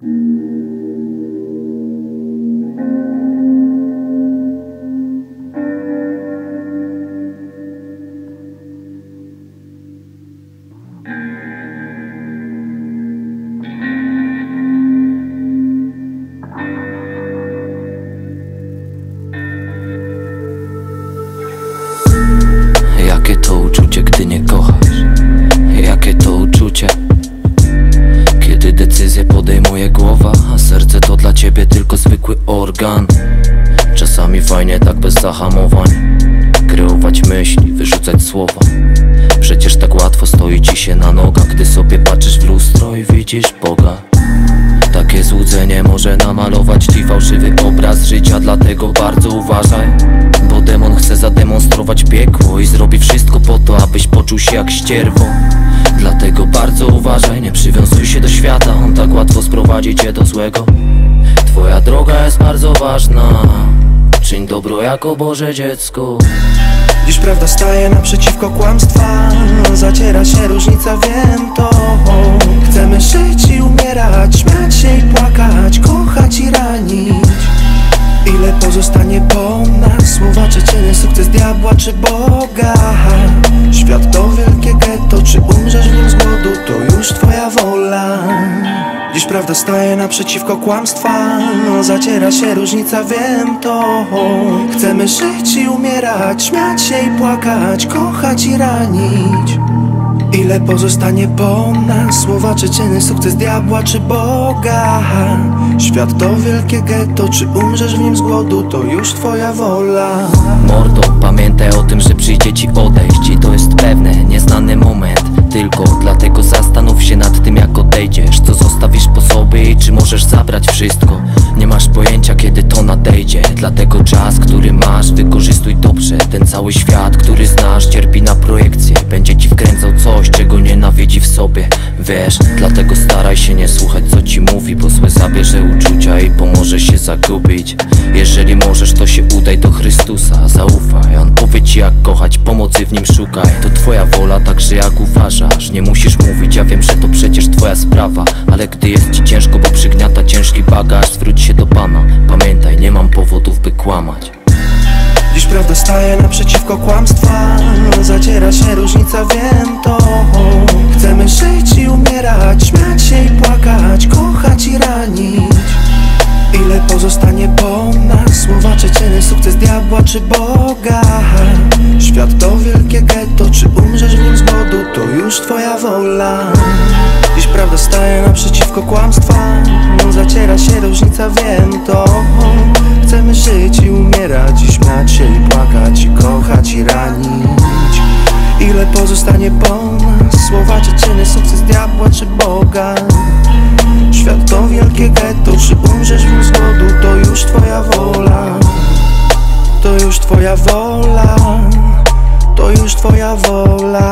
Jakie to uczucie, gdy nie kochasz? Jakie to uczucie, kiedy decyzję podejmuje głowa, a serce to dla ciebie tylko zwykły organ? Czasami fajnie tak bez zahamowań kreować myśli, wyrzucać słowa. Przecież tak łatwo stoi ci się na nogach, gdy sobie patrzysz w lustro i widzisz Boga. Takie złudzenie może namalować ci fałszywy obraz życia, dlatego bardzo uważaj, bo demon chce zademonstrować piekło i zrobi wszystko po to, abyś poczuł się jak ścierwo. Dlatego bardzo uważaj, nie przywiązuj się do świata, on tak łatwo sprowadzi cię do złego. Twoja droga jest bardzo ważna, czyń dobro jako Boże dziecko. Dziś prawda staje naprzeciwko kłamstwa, zaciera się różnica, wiem to. Chcemy żyć i umierać, śmiać się i płakać, kochać i ranić. Ile pozostanie po nas? Słowa czy cienie, sukces diabła czy Boga? Świat to wielkie getto, czy umrzesz w nim z głodu, to już twoja wola. Dziś prawda staje naprzeciwko kłamstwa, zaciera się różnica, wiem to. Chcemy żyć i umierać, śmiać się i płakać, kochać i ranić. Ile pozostanie po nas? Słowa czy cienie, sukces diabła czy Boga? Świat to wielkie getto, czy umrzesz w nim z głodu, to już twoja wola. Mordo, pamiętaj o tym, że przyjdzie ci odejść i to jest pewne, nieznany moment tylko. Dlatego zastanów się nad tym, jak odejdziesz, co zostawisz po sobie i czy możesz zabrać wszystko. Nie masz pojęcia, kiedy to nadejdzie, dlatego czas, który masz, wykorzystuj dobrze. Ten cały świat, który znasz, cierpi na projekcję, będzie ci wkręcał coś, czego nienawidzi w sobie, wiesz. Dlatego staraj się nie słuchać, co ci mówi, bo złe zabierze uczucia i pomoże się zagubić. Jeżeli możesz, to się udaj do Chrystusa, zaufaj, on powie ci, jak kochać, pomocy w nim szukaj. To twoja wola, także jak uważasz, nie musisz mówić, ja wiem, że to przecież twoja sprawa. Ale gdy jest ci ciężko, bo przygniata ciężki bagaż, zwróć się do Pana, pamiętaj, nie mam powodów, by kłamać. Dziś prawda staje naprzeciwko kłamstwa, zaciera się różnica, wiem to. Chcemy żyć i umierać, śmiać się i płakać, kochać i ranić. Ile pozostanie po nas? Słowa czy cienie, sukces diabła czy Boga? Świat to wielkie getto, czy umrzesz w nim z głodu, to już twoja wola. Dziś prawda staje naprzeciwko kłamstwa, zaciera się różnica, wiem to. Chcemy żyć i umierać, i śmiać się i płakać, i kochać i ranić. Ile pozostanie po nas? Słowa czy czyny, sukces diabła czy Boga? Świat to wielkie getto, czy umrzesz w nim z głodu, to już twoja wola. To już twoja wola. To już twoja wola.